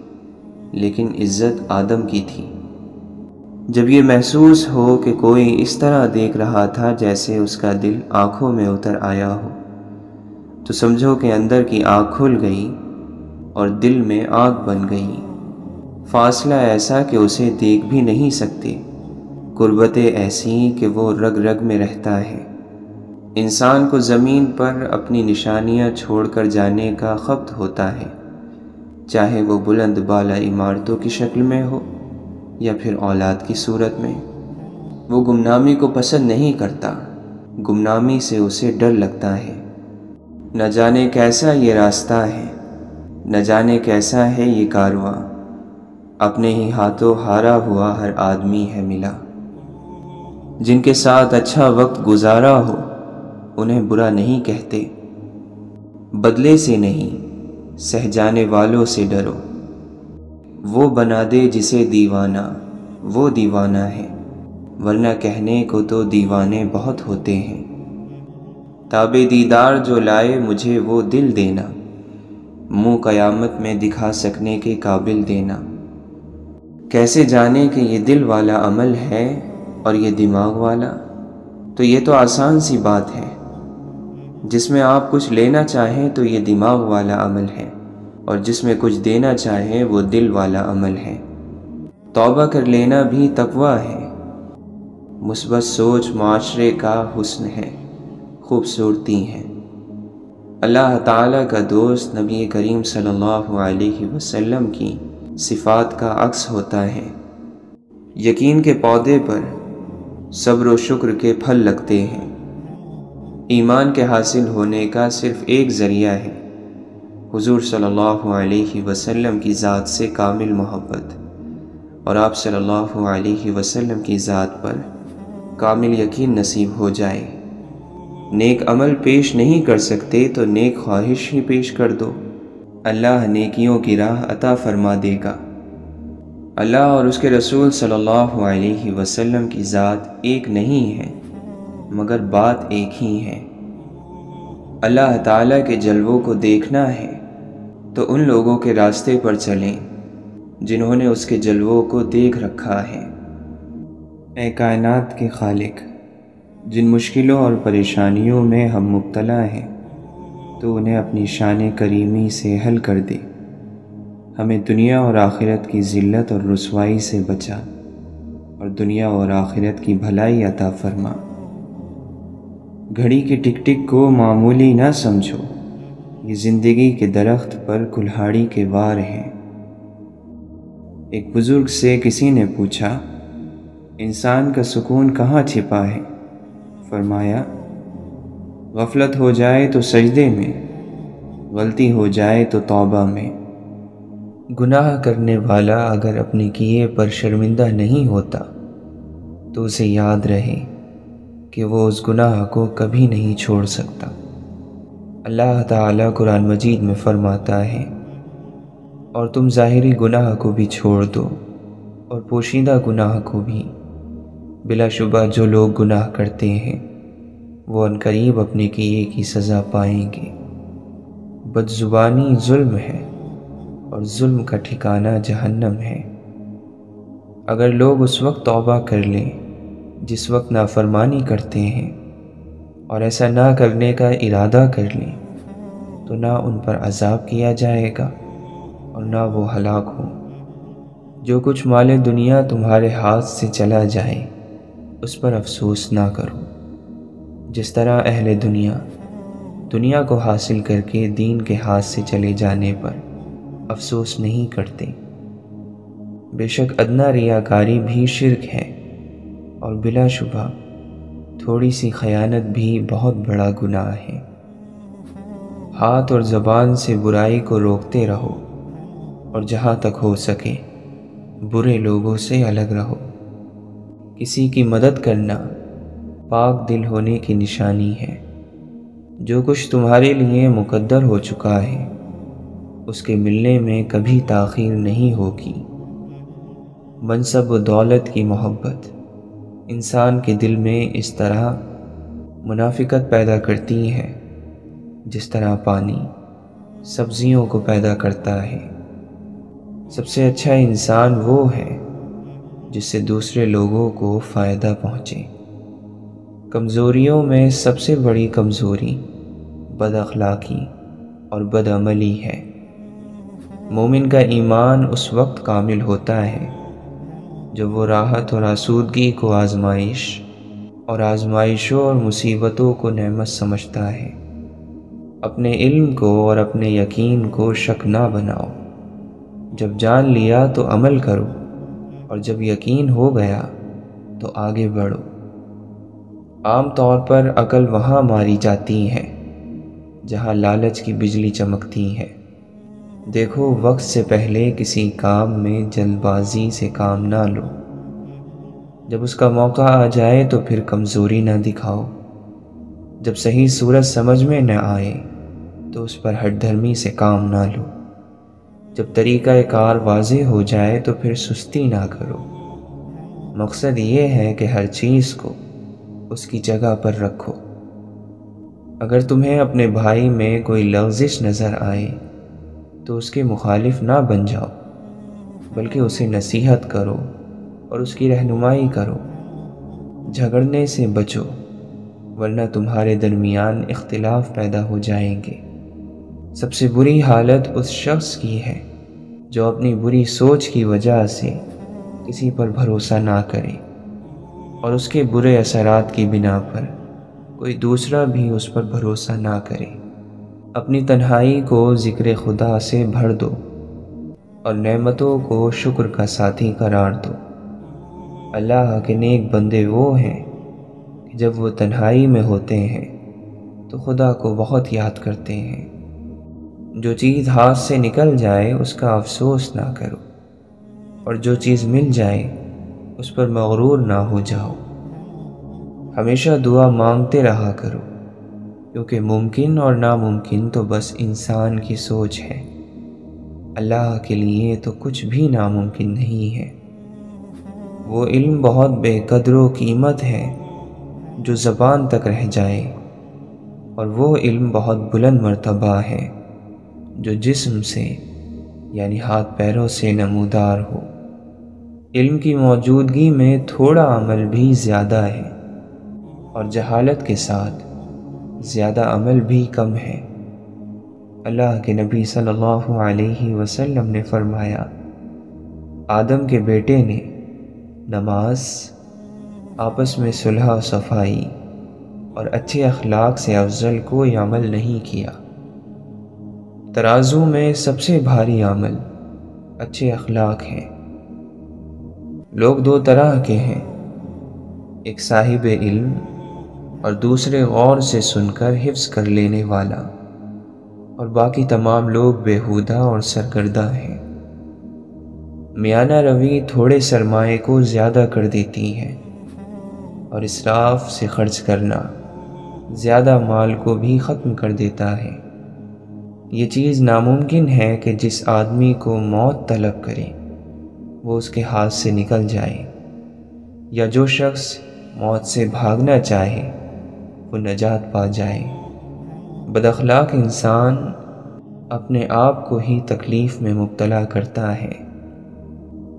लेकिन इज़्ज़त आदम की थी। जब ये महसूस हो कि कोई इस तरह देख रहा था जैसे उसका दिल आँखों में उतर आया हो, तो समझो कि अंदर की आँख खुल गई और दिल में आग बन गई। फासला ऐसा कि उसे देख भी नहीं सकते, कुर्बतें ऐसी कि वो रग रग में रहता है। इंसान को ज़मीन पर अपनी निशानियाँ छोड़कर जाने का खब्त होता है, चाहे वो बुलंद बाला इमारतों की शक्ल में हो या फिर औलाद की सूरत में। वो गुमनामी को पसंद नहीं करता, गुमनामी से उसे डर लगता है। न जाने कैसा ये रास्ता है, न जाने कैसा है ये कारवां, अपने ही हाथों हारा हुआ हर आदमी है मिला। जिनके साथ अच्छा वक्त गुजारा हो उन्हें बुरा नहीं कहते। बदले से नहीं, सह जाने वालों से डरो। वो बना दे जिसे दीवाना, वो दीवाना है, वरना कहने को तो दीवाने बहुत होते हैं। ताबे दीदार जो लाए मुझे वो दिल देना, मुँह कयामत में दिखा सकने के काबिल देना। कैसे जाने कि ये दिल वाला अमल है और ये दिमाग वाला, तो ये तो आसान सी बात है। जिसमें आप कुछ लेना चाहें तो ये दिमाग वाला अमल है, और जिसमें कुछ देना चाहें वो दिल वाला अमल है। तौबा कर लेना भी तकवा है। मुस्बत सोच माशरे का हुस्न है, खूबसूरती है। अल्लाह ताला का दोस्त नबी करीम सल्लल्लाहु अलैहि वसल्लम की सिफात का अक्स होता है। यकीन के पौधे पर सब्र और शुक्र के फल लगते हैं। ईमान के हासिल होने का सिर्फ़ एक ज़रिया है, हुजूर सल्लल्लाहु अलैहि वसल्लम की ज़ात से कामिल मोहब्बत और आप सल्लल्लाहु अलैहि वसल्लम की ज़ात पर कामिल यकीन नसीब हो जाए। नेक अमल पेश नहीं कर सकते तो नेक ख्वाहिश ही पेश कर दो, अल्लाह नेकियों की राह अता फरमा देगा। अल्लाह और उसके रसूल सल्लल्लाहु अलैहि वसल्लम की ज़ात एक नहीं है, मगर बात एक ही है। अल्लाह ताला के जलवों को देखना है तो उन लोगों के रास्ते पर चलें जिन्होंने उसके जलवों को देख रखा है। ऐ कायनात के खालिक, जिन मुश्किलों और परेशानियों में हम मुब्तला हैं तो उन्हें अपनी शान करीमी से हल कर दे। हमें दुनिया और आखिरत की ज़िल्लत और रुसवाई से बचा और दुनिया और आखिरत की भलाई अता फरमा। घड़ी के टिक टिक को मामूली ना समझो, ये ज़िंदगी के दरख्त पर कुल्हाड़ी के वार हैं। एक बुज़ुर्ग से किसी ने पूछा, इंसान का सुकून कहाँ छिपा है? फरमाया, गफलत हो जाए तो सजदे में, गलती हो जाए तो तौबा में। गुनाह करने वाला अगर अपने किए पर शर्मिंदा नहीं होता तो उसे याद रहे कि वो उस गुनाह को कभी नहीं छोड़ सकता। अल्लाह ताला कुरान मजीद में फरमाता है, और तुम ज़ाहिरी गुनाह को भी छोड़ दो और पोशीदा गुनाह को भी। बिलाशुबा जो लोग गुनाह करते हैं वो अनकरीब अपने किए की सज़ा पाएंगे। बदजुबानी जुल्म है और जुल्म का ठिकाना जहन्नम है। अगर लोग उस वक्त तौबा कर लें जिस वक्त नाफरमानी करते हैं और ऐसा ना करने का इरादा कर लें तो ना उन पर अजाब किया जाएगा और ना वो हलाक हो। जो कुछ माले दुनिया तुम्हारे हाथ से चला जाए उस पर अफसोस ना करो, जिस तरह अहले दुनिया को हासिल करके दीन के हाथ से चले जाने पर अफसोस नहीं करते। बेशक अदना रियाकारी भी शिर्क है और बिला शुबा थोड़ी सी खयानत भी बहुत बड़ा गुनाह है। हाथ और ज़बान से बुराई को रोकते रहो और जहाँ तक हो सके बुरे लोगों से अलग रहो। किसी की मदद करना पाक दिल होने की निशानी है। जो कुछ तुम्हारे लिए मुकद्दर हो चुका है उसके मिलने में कभी ताख़ीर नहीं होगी। मनसब व दौलत की मोहब्बत इंसान के दिल में इस तरह मुनाफिकत पैदा करती है जिस तरह पानी सब्जियों को पैदा करता है। सबसे अच्छा इंसान वो है जिससे दूसरे लोगों को फ़ायदा पहुँचे। कमज़ोरियों में सबसे बड़ी कमज़ोरी बदअखलाकी और बदअमली है। मोमिन का ईमान उस वक्त कामिल होता है जब वो राहत और आसूदगी को आजमाइश और आजमाइशों और मुसीबतों को नेमत समझता है। अपने इल्म को और अपने यकीन को शक ना बनाओ। जब जान लिया तो अमल करो और जब यकीन हो गया तो आगे बढ़ो। आम तौर पर अकल वहाँ मारी जाती है जहाँ लालच की बिजली चमकती है। देखो, वक्त से पहले किसी काम में जल्दबाजी से काम ना लो। जब उसका मौका आ जाए तो फिर कमज़ोरी ना दिखाओ। जब सही सूरत समझ में न आए तो उस पर हठधर्मी से काम ना लो। जब तरीक़ा कार वाज़े हो जाए तो फिर सुस्ती ना करो। मकसद ये है कि हर चीज़ को उसकी जगह पर रखो। अगर तुम्हें अपने भाई में कोई लग़ज़िश नज़र आए तो उसके मुखालिफ ना बन जाओ, बल्कि उसे नसीहत करो और उसकी रहनुमाई करो। झगड़ने से बचो वरना तुम्हारे दरमियान इख्तिलाफ पैदा हो जाएंगे। सबसे बुरी हालत उस शख्स की है जो अपनी बुरी सोच की वजह से किसी पर भरोसा ना करे और उसके बुरे असरात की बिना पर कोई दूसरा भी उस पर भरोसा ना करे। अपनी तन्हाई को ज़िक्र खुदा से भर दो और नेमतों को शुक्र का साथी करार दो। अल्लाह के नेक बंदे वो हैं कि जब वो तन्हाई में होते हैं तो खुदा को बहुत याद करते हैं। जो चीज़ हाथ से निकल जाए उसका अफसोस ना करो और जो चीज़ मिल जाए उस पर मगरूर ना हो जाओ। हमेशा दुआ मांगते रहा करो, क्योंकि मुमकिन और नामुमकिन तो बस इंसान की सोच है। अल्लाह के लिए तो कुछ भी नामुमकिन नहीं है। वो इल्म बहुत बेकदर कीमत है जो ज़बान तक रह जाए, और वो इल्म बहुत बुलंद मर्तबा है जो जिस्म से यानी हाथ पैरों से नमूदार हो। इल्म की मौजूदगी में थोड़ा अमल भी ज़्यादा है और जहालत के साथ ज़्यादा अमल भी कम है। अल्लाह के नबी सल्लल्लाहु अलैहि वसल्लम ने फरमाया, आदम के बेटे ने नमाज, आपस में सुलह सफाई और अच्छे अखलाक से अफजल कोई अमल नहीं किया। तराजू में सबसे भारी आमल अच्छे अखलाक हैं। लोग दो तरह के हैं, एक साहिब इल्म और दूसरे गौर से सुनकर हिफ्ज कर लेने वाला, और बाकी तमाम लोग बेहुदा और सरगर्दा हैं। मियाना रवी थोड़े सरमाए को ज़्यादा कर देती है और इसराफ से खर्च करना ज़्यादा माल को भी ख़त्म कर देता है। ये चीज़ नामुमकिन है कि जिस आदमी को मौत तलब करे वो उसके हाथ से निकल जाए, या जो शख्स मौत से भागना चाहे वो नजात पा जाए। बदअखलाक इंसान अपने आप को ही तकलीफ़ में मुब्तला करता है।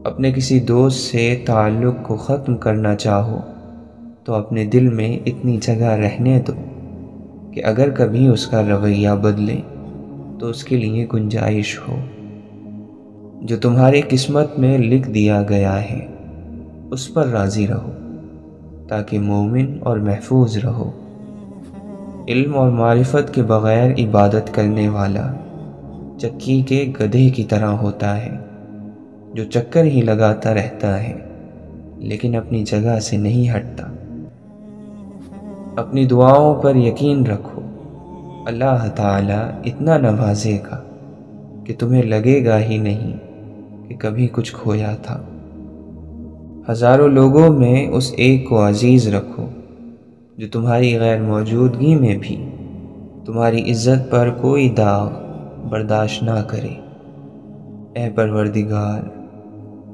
अपने किसी दोस्त से ताल्लुक़ को ख़त्म करना चाहो तो अपने दिल में इतनी जगह रहने दो कि अगर कभी उसका रवैया बदले तो उसके लिए गुंजाइश हो। जो तुम्हारी किस्मत में लिख दिया गया है उस पर राज़ी रहो ताकि मोमिन और महफूज रहो। इल्म और मारिफत के बग़ैर इबादत करने वाला चक्की के गधे की तरह होता है जो चक्कर ही लगाता रहता है लेकिन अपनी जगह से नहीं हटता। अपनी दुआओं पर यकीन रखो, अल्लाह ताला इतना नवाजेगा कि तुम्हें लगेगा ही नहीं कि कभी कुछ खोया था। हज़ारों लोगों में उस एक को अजीज़ रखो जो तुम्हारी गैर मौजूदगी में भी तुम्हारी इज्जत पर कोई दाव बर्दाश्त ना करे। ऐ परवरदिगार,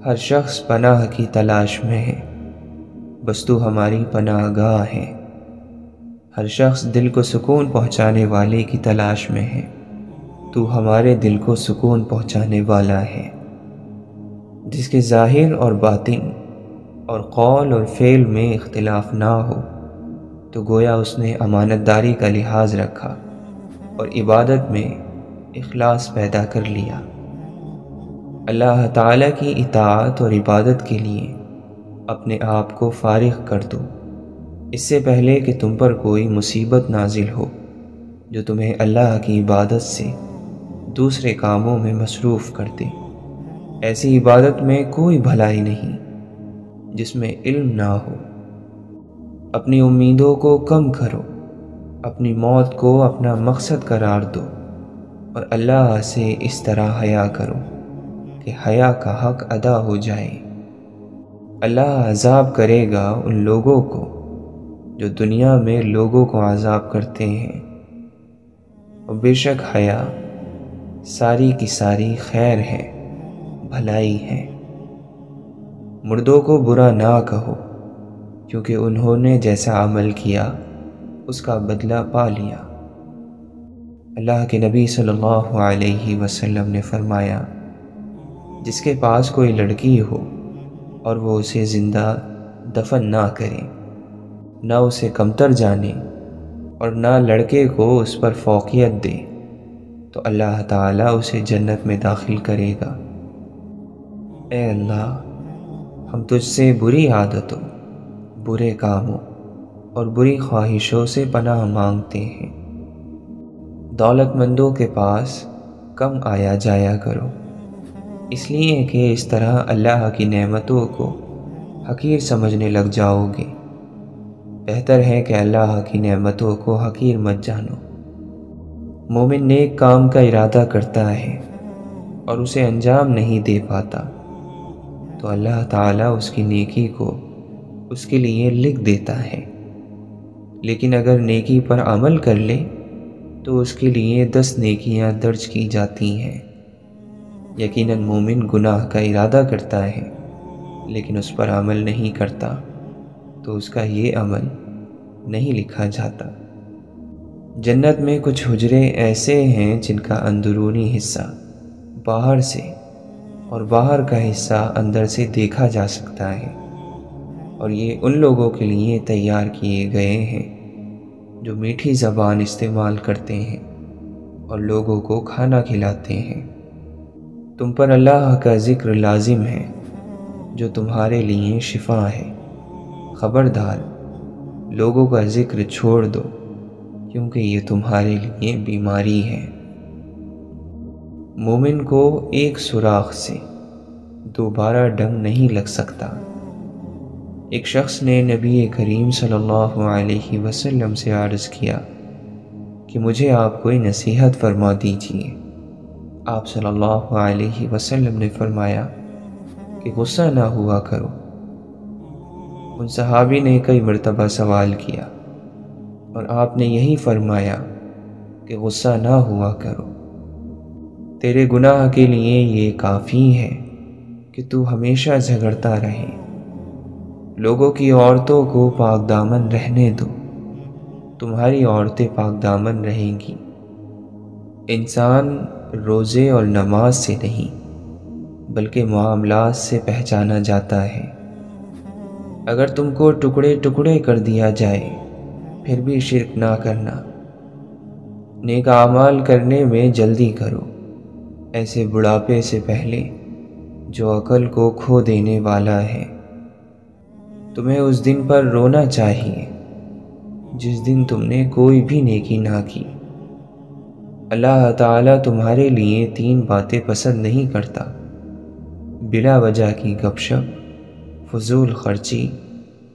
हर शख्स पनाह की तलाश में है, बस तू हमारी पनाहगाह है। हर शख्स दिल को सुकून पहुंचाने वाले की तलाश में है, तू हमारे दिल को सुकून पहुंचाने वाला है। जिसके ज़ाहिर और बातिन और कौल और फ़ेल में इख्तिलाफ ना हो तो गोया उसने अमानतदारी का लिहाज रखा और इबादत में इखलास पैदा कर लिया। अल्लाह ताला की इताअत और इबादत के लिए अपने आप को फारिग कर दो, इससे पहले कि तुम पर कोई मुसीबत नाजिल हो जो तुम्हें अल्लाह की इबादत से दूसरे कामों में मसरूफ़ कर दे। ऐसी इबादत में कोई भलाई नहीं जिसमें इल्म ना हो। अपनी उम्मीदों को कम करो, अपनी मौत को अपना मकसद करार दो और अल्लाह से इस तरह हया करो कि हया का हक अदा हो जाए। अल्लाह अज़ाब करेगा उन लोगों को जो दुनिया में लोगों को आज़ाब करते हैं, और बेशक हया सारी की सारी खैर है, भलाई है। मुर्दों को बुरा ना कहो क्योंकि उन्होंने जैसा अमल किया उसका बदला पा लिया। अल्लाह के नबी सल्लल्लाहु अलैहि वसल्लम ने फरमाया, जिसके पास कोई लड़की हो और वो उसे ज़िंदा दफन ना करे, ना उसे कमतर जाने और ना लड़के को उस पर फौकियत दे, तो अल्लाह ताला उसे जन्नत में दाखिल करेगा। ए अल्लाह, हम तुझसे बुरी आदतों, बुरे कामों और बुरी ख्वाहिशों से पनाह मांगते हैं। दौलतमंदों के पास कम आया जाया करो, इसलिए कि इस तरह अल्लाह की नेमतों को हकीर समझने लग जाओगे। बेहतर है कि अल्लाह की नेमतों को हकीर मत जानो। मोमिन नेक काम का इरादा करता है और उसे अंजाम नहीं दे पाता तो अल्लाह ताला उसकी नेकी को उसके लिए लिख देता है, लेकिन अगर नेकी पर अमल कर ले तो उसके लिए 10 नेकियां दर्ज की जाती हैं। यकीनन मोमिन गुनाह का इरादा करता है लेकिन उस पर अमल नहीं करता तो उसका ये अमल नहीं लिखा जाता। जन्नत में कुछ हुजरे ऐसे हैं जिनका अंदरूनी हिस्सा बाहर से और बाहर का हिस्सा अंदर से देखा जा सकता है, और ये उन लोगों के लिए तैयार किए गए हैं जो मीठी ज़बान इस्तेमाल करते हैं और लोगों को खाना खिलाते हैं। तुम पर अल्लाह का ज़िक्र लाजिम है जो तुम्हारे लिए शिफा है। ख़बरदार, लोगों का ज़िक्र छोड़ दो क्योंकि ये तुम्हारे लिए बीमारी है। मोमिन को एक सुराख से दोबारा डंग नहीं लग सकता। एक शख्स ने नबी करीम सल्लल्लाहु अलैहि वसल्लम से अर्ज़ किया कि मुझे आप कोई नसीहत फरमा दीजिए। आप सल्लल्लाहु अलैहि वसल्लम ने फरमाया कि गुस्सा ना हुआ करो। उन सहाबी ने कई मरतबा सवाल किया और आपने यही फरमाया कि गुस्सा ना हुआ करो, तेरे गुनाह के लिए ये काफ़ी है कि तू हमेशा झगड़ता रहे। लोगों की औरतों को पाकदामन रहने दो, तुम्हारी औरतें पाकदामन रहेंगी। इंसान रोज़े और नमाज से नहीं बल्कि मामलात से पहचाना जाता है। अगर तुमको टुकड़े टुकड़े कर दिया जाए फिर भी शिर्क ना करना। नेक आमाल करने में जल्दी करो, ऐसे बुढ़ापे से पहले जो अकल को खो देने वाला है। तुम्हें उस दिन पर रोना चाहिए जिस दिन तुमने कोई भी नेकी ना की। अल्लाह ताला तुम्हारे लिए तीन बातें पसंद नहीं करता: बिला वजह की गपशप, फजूल खर्ची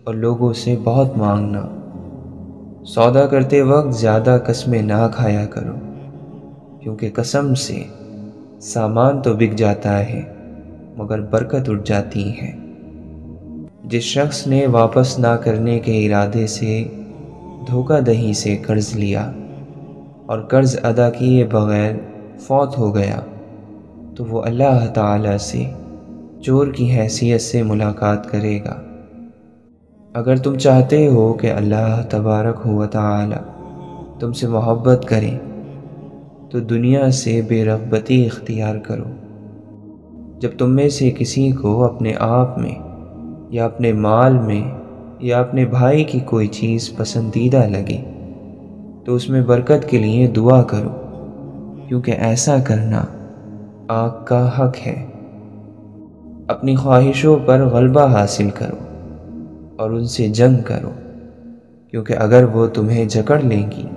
और लोगों से बहुत मांगना। सौदा करते वक्त ज़्यादा कसमें ना खाया करो, क्योंकि कसम से सामान तो बिक जाता है मगर बरकत उठ जाती है। जिस शख्स ने वापस ना करने के इरादे से धोखाधड़ी से कर्ज़ लिया और कर्ज़ अदा किए बगैर फौत हो गया तो वो अल्लाह ताला से चोर की हैसियत से मुलाकात करेगा। अगर तुम चाहते हो कि अल्लाह तबारक व तआला तुमसे मोहब्बत करें तो दुनिया से बेरग़बती इख्तियार करो। जब तुम में से किसी को अपने आप में या अपने माल में या अपने भाई की कोई चीज़ पसंदीदा लगे तो उसमें बरकत के लिए दुआ करो, क्योंकि ऐसा करना आक का हक है। अपनी ख्वाहिशों पर ग़लबा हासिल करो और उनसे जंग करो, क्योंकि अगर वो तुम्हें जकड़ लेंगी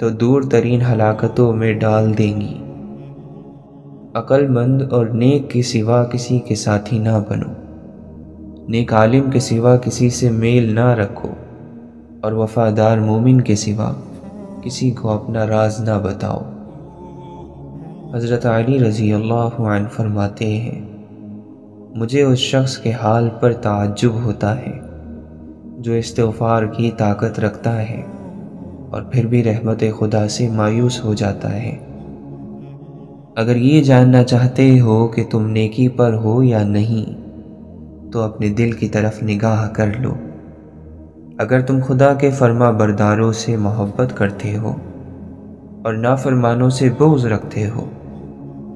तो दूर तरीन हलाकतों में डाल देंगी। अक्लमंद और नेक के सिवा किसी के साथी ना बनो, नेक आलिम के सिवा किसी से मेल ना रखो और वफादार मोमिन के सिवा किसी को अपना राज ना बताओ। हज़रत अली रज़ी अल्लाहु अन्हु फरमाते हैं, मुझे उस शख्स के हाल पर ताज्जुब होता है जो इस्तिग़फ़ार की ताकत रखता है और फिर भी रहमत खुदा से मायूस हो जाता है। अगर ये जानना चाहते हो कि तुम नेकी पर हो या नहीं तो अपने दिल की तरफ निगाह कर लो। अगर तुम खुदा के फर्मा बरदारों से मोहब्बत करते हो और नाफरमानों से बोझ रखते हो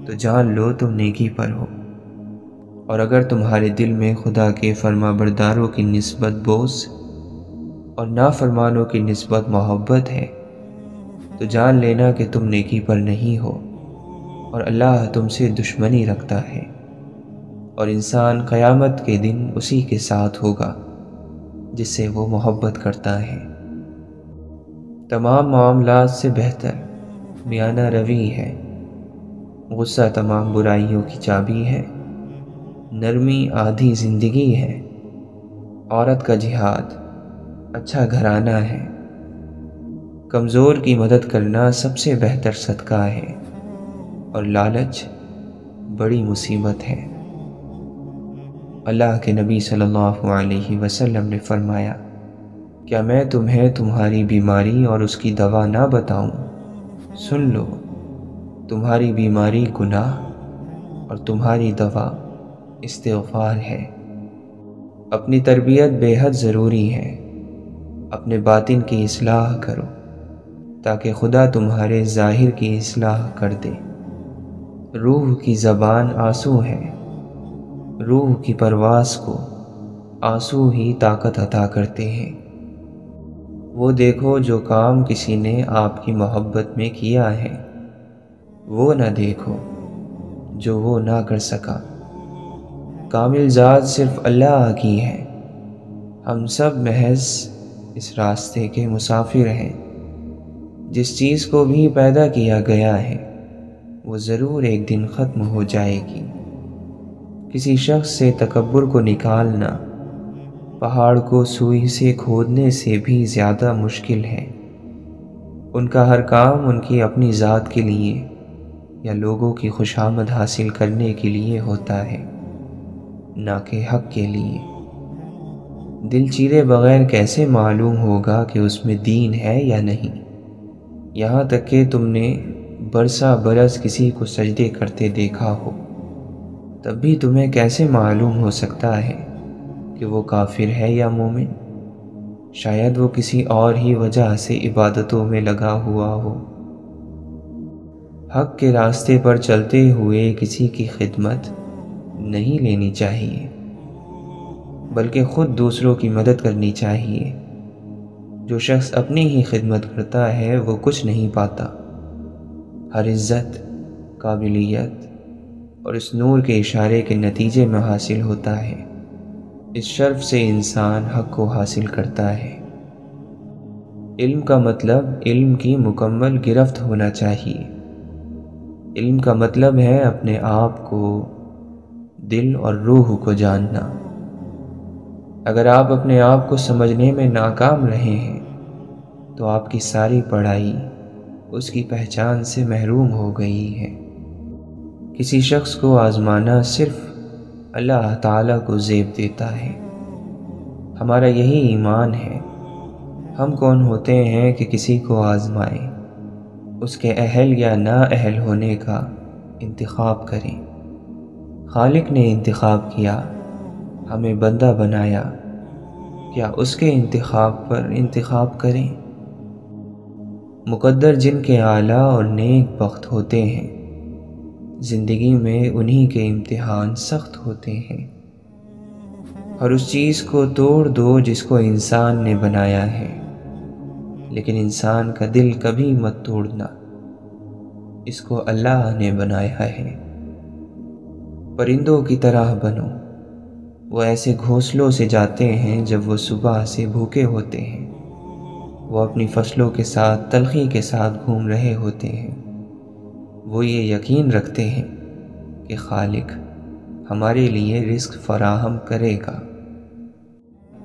तो जान लो तुम नेकी पर हो। और अगर तुम्हारे दिल में खुदा के फर्मा बरदारों की निस्बत बोझ और नाफरमानों की निस्बत मोहब्बत है तो जान लेना कि तुम नेकी पर नहीं हो और अल्लाह तुमसे दुश्मनी रखता है। और इंसान क़यामत के दिन उसी के साथ होगा जिससे वो मोहब्बत करता है। तमाम मामलात से बेहतर मियाना रवी है। गुस्सा तमाम बुराइयों की चाबी है। नरमी आधी ज़िंदगी है। औरत का जिहाद अच्छा घराना है। कमज़ोर की मदद करना सबसे बेहतर सदका है और लालच बड़ी मुसीबत है। अल्लाह के नबी सल्लल्लाहु अलैहि वसल्लम ने फरमाया, क्या मैं तुम्हें तुम्हारी बीमारी और उसकी दवा ना बताऊं? सुन लो, तुम्हारी बीमारी गुनाह और तुम्हारी दवा इस्तिग़फ़ार है। अपनी तरबियत बेहद ज़रूरी है। अपने बातिन की इस्लाह करो ताकि खुदा तुम्हारे ज़ाहिर की इस्लाह कर दे। रूह की ज़बान आंसू है। रूह की परवास को आंसू ही ताकत अता करते हैं। वो देखो जो काम किसी ने आपकी मोहब्बत में किया है, वो ना देखो जो वो ना कर सका। कामिल ज़ात सिर्फ़ अल्लाह की है। हम सब महज इस रास्ते के मुसाफिर हैं। जिस चीज़ को भी पैदा किया गया है वो ज़रूर एक दिन ख़त्म हो जाएगी। किसी शख्स से तकब्बुर को निकालना पहाड़ को सुई से खोदने से भी ज़्यादा मुश्किल है। उनका हर काम उनकी अपनी ज़ात के लिए या लोगों की खुशामद हासिल करने के लिए होता है, ना कि हक़ के लिए। दिल चीरे बग़ैर कैसे मालूम होगा कि उसमें दीन है या नहीं। यहाँ तक कि तुमने बरसा बरस किसी को सजदे करते देखा हो, तब भी तुम्हें कैसे मालूम हो सकता है कि वो काफिर है या मोमिन। शायद वो किसी और ही वजह से इबादतों में लगा हुआ हो। हक़ के रास्ते पर चलते हुए किसी की खिदमत नहीं लेनी चाहिए, बल्कि ख़ुद दूसरों की मदद करनी चाहिए। जो शख्स अपनी ही खिदमत करता है वो कुछ नहीं पाता। हर इज़्ज़त, काबिलियत और इस नूर के इशारे के नतीजे में हासिल होता है। इस शर्फ से इंसान हक़ को हासिल करता है। इल्म का मतलब इल्म की मुकम्मल गिरफ्त होना चाहिए। इल्म का मतलब है अपने आप को, दिल और रूह को जानना। अगर आप अपने आप को समझने में नाकाम रहे हैं तो आपकी सारी पढ़ाई उसकी पहचान से महरूम हो गई है। किसी शख्स को आज़माना सिर्फ अल्लाह ताला को ज़ेब देता है। हमारा यही ईमान है। हम कौन होते हैं कि किसी को आज़माएं, उसके अहल या ना अहल होने का इंतखाब करें। खालिक ने इंतखाब किया, हमें बंदा बनाया, क्या उसके इंतखाब पर इंतखाब करें। मुकद्दर जिनके आला और नेक वक्त होते हैं, ज़िंदगी में उन्हीं के इम्तिहान सख्त होते हैं। और उस चीज़ को तोड़ दो जिसको इंसान ने बनाया है, लेकिन इंसान का दिल कभी मत तोड़ना। इसको अल्लाह ने बनाया है। परिंदों की तरह बनो। वो ऐसे घोंसलों से जाते हैं जब वो सुबह से भूखे होते हैं। वो अपनी फसलों के साथ तलखी के साथ घूम रहे होते हैं। वो ये यकीन रखते हैं कि खालिक हमारे लिए रिस्क फराहम करेगा।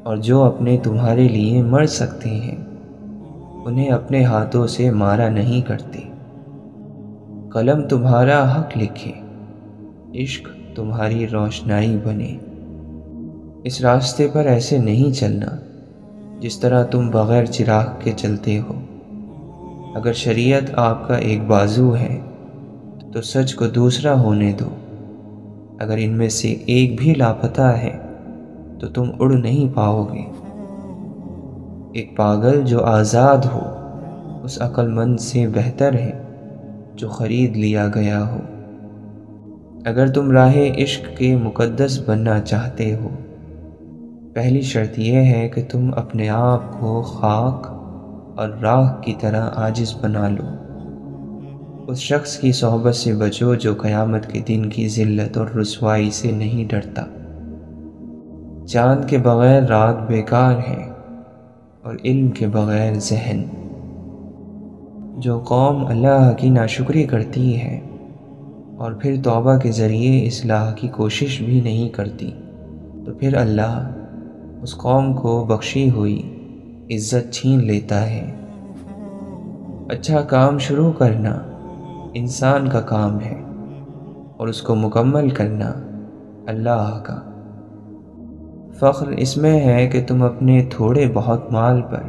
और जो अपने तुम्हारे लिए मर सकते हैं, उन्हें अपने हाथों से मारा नहीं करते। कलम तुम्हारा हक़ लिखे, इश्क तुम्हारी रोशनाई बने। इस रास्ते पर ऐसे नहीं चलना जिस तरह तुम बग़ैर चिराग के चलते हो। अगर शरीयत आपका एक बाजू है तो सच को दूसरा होने दो। अगर इनमें से एक भी लापता है तो तुम उड़ नहीं पाओगे। एक पागल जो आज़ाद हो उस अक्लमंद से बेहतर है जो ख़रीद लिया गया हो। अगर तुम राहे इश्क के मुक़द्दस बनना चाहते हो, पहली शर्त यह है कि तुम अपने आप को खाक और राख की तरह आजिज़ बना लो। उस शख्स की सोहबत से बचो जो क़यामत के दिन की ज़िल्लत और रुसवाई से नहीं डरता। चाँद के बग़ैर रात बेकार है और इल्म के बग़ैर जहन। जो कौम अल्लाह की नाशुक्री करती है और फिर तौबा के ज़रिए इस्लाह की कोशिश भी नहीं करती, तो फिर अल्लाह उस कौम को बख्शी हुई इज़्ज़त छीन लेता है। अच्छा काम शुरू करना इंसान का काम है और उसको मुकम्मल करना अल्लाह का। फ़ख्र इसमें है कि तुम अपने थोड़े बहुत माल पर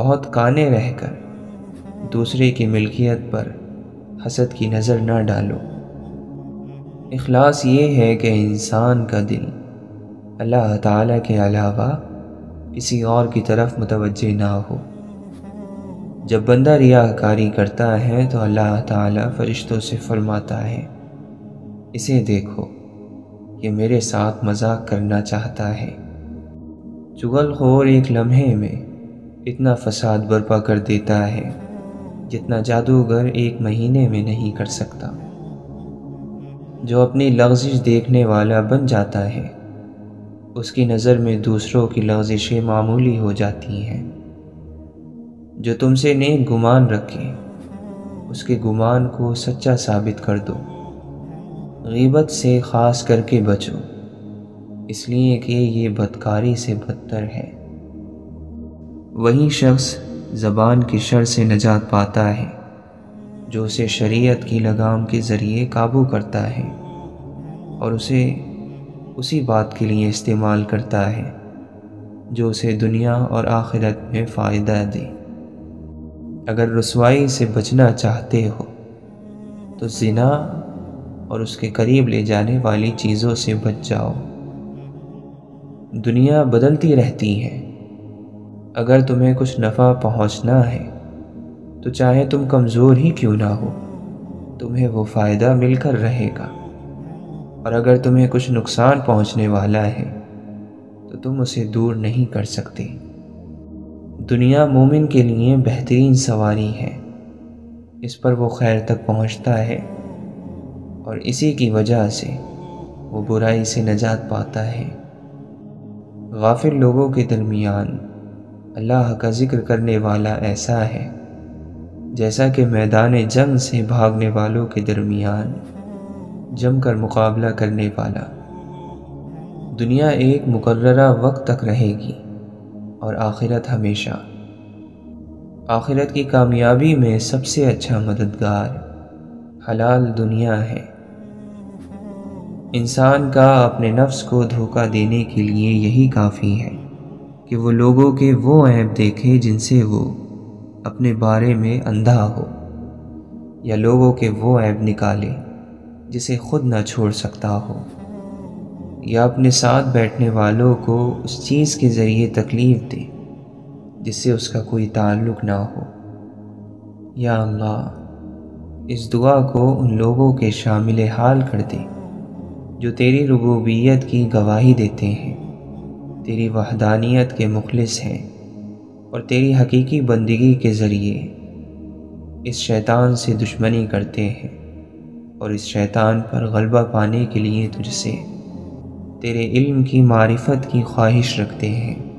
बहुत काने रहकर दूसरे की मिल्कियत पर हसद की नज़र ना डालो। इखलास ये है कि इंसान का दिल अल्लाह ताला के अलावा किसी और की तरफ मुतवज्जे ना हो। जब बंदा रियाकारी करता है तो अल्लाह ताला फरिश्तों से फरमाता है, इसे देखो, ये मेरे साथ मजाक करना चाहता है। चुगलखोर एक लम्हे में इतना फसाद बर्पा कर देता है जितना जादूगर एक महीने में नहीं कर सकता। जो अपनी लग़ज़िश देखने वाला बन जाता है, उसकी नज़र में दूसरों की लग़ज़िशें मामूली हो जाती हैं। जो तुमसे नेक गुमान रखे उसके गुमान को सच्चा साबित कर दो। गीबत से ख़ास करके बचो, इसलिए कि ये बदकारी से बदतर है। वही शख्स ज़बान की शर से नजात पाता है जो उसे शरीयत की लगाम के ज़रिए काबू करता है और उसे उसी बात के लिए इस्तेमाल करता है जो उसे दुनिया और आखिरत में फ़ायदा दे। अगर रुसवाई से बचना चाहते हो तो ज़िना और उसके करीब ले जाने वाली चीज़ों से बच जाओ। दुनिया बदलती रहती है। अगर तुम्हें कुछ नफ़ा पहुंचना है तो चाहे तुम कमज़ोर ही क्यों ना हो, तुम्हें वो फ़ायदा मिलकर रहेगा। और अगर तुम्हें कुछ नुकसान पहुंचने वाला है तो तुम उसे दूर नहीं कर सकते। दुनिया मोमिन के लिए बेहतरीन सवारी है, इस पर वो खैर तक पहुंचता है और इसी की वजह से वो बुराई से नजात पाता है। गाफिल लोगों के दरमियान अल्लाह का ज़िक्र करने वाला ऐसा है जैसा कि मैदान जंग से भागने वालों के दरमियान जमकर मुकाबला करने वाला। दुनिया एक मुकर्ररा वक्त तक रहेगी और आखिरत हमेशा। आखिरत की कामयाबी में सबसे अच्छा मददगार हलाल दुनिया है। इंसान का अपने नफ्स को धोखा देने के लिए यही काफ़ी है कि वो लोगों के वो ऐब देखे जिनसे वो अपने बारे में अंधा हो, या लोगों के वो ऐब निकाले जिसे खुद ना छोड़ सकता हो, या अपने साथ बैठने वालों को उस चीज़ के ज़रिए तकलीफ़ दे जिससे उसका कोई ताल्लुक़ ना हो। या अल्लाह, इस दुआ को उन लोगों के शामिल हाल कर दे जो तेरी रुबूबियत की गवाही देते हैं, तेरी वहदानियत के मुखलिस हैं और तेरी हकीकी बंदगी के ज़रिए इस शैतान से दुश्मनी करते हैं और इस शैतान पर गलबा पाने के लिए तुझसे तेरे इल्म की मारिफत की ख्वाहिश रखते हैं।